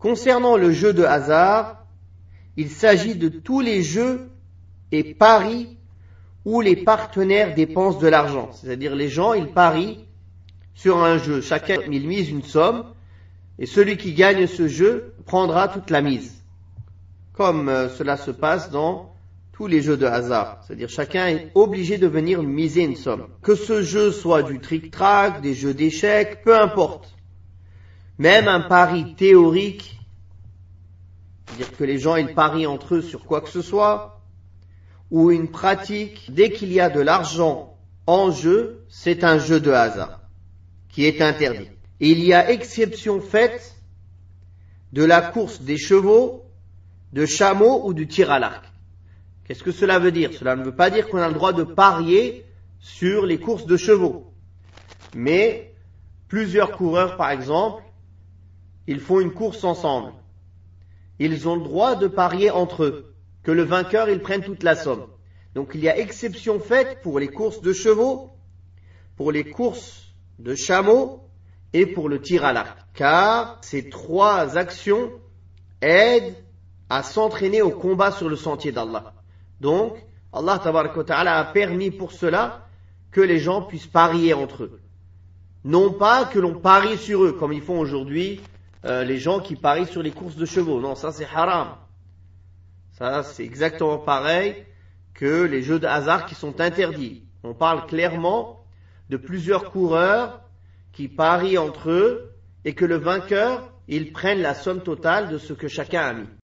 Concernant le jeu de hasard, il s'agit de tous les jeux et paris où les partenaires dépensent de l'argent. C'est-à-dire les gens, ils parient sur un jeu. Chacun, il mise une somme et celui qui gagne ce jeu prendra toute la mise. Comme cela se passe dans tous les jeux de hasard. C'est-à-dire chacun est obligé de venir miser une somme. Que ce jeu soit du trick-track, des jeux d'échecs, peu importe. Même un pari théorique, c'est-à-dire que les gens ils parient entre eux sur quoi que ce soit, ou une pratique, dès qu'il y a de l'argent en jeu, c'est un jeu de hasard qui est interdit. Et il y a exception faite de la course des chevaux, de chameaux ou du tir à l'arc. Qu'est-ce que cela veut dire? Cela ne veut pas dire qu'on a le droit de parier sur les courses de chevaux. Mais plusieurs coureurs, par exemple, ils font une course ensemble. Ils ont le droit de parier entre eux, que le vainqueur, il prenne toute la somme. Donc il y a exception faite pour les courses de chevaux, pour les courses de chameaux et pour le tir à l'arc. Car ces trois actions aident à s'entraîner au combat sur le sentier d'Allah. Donc, Allah Ta'ala a permis pour cela que les gens puissent parier entre eux. Non pas que l'on parie sur eux, comme ils font aujourd'hui, les gens qui parient sur les courses de chevaux. Non, ça c'est haram. Ça c'est exactement pareil que les jeux de hasard qui sont interdits. On parle clairement de plusieurs coureurs qui parient entre eux et que le vainqueur, il prenne la somme totale de ce que chacun a mis.